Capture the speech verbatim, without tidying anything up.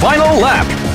Final lap.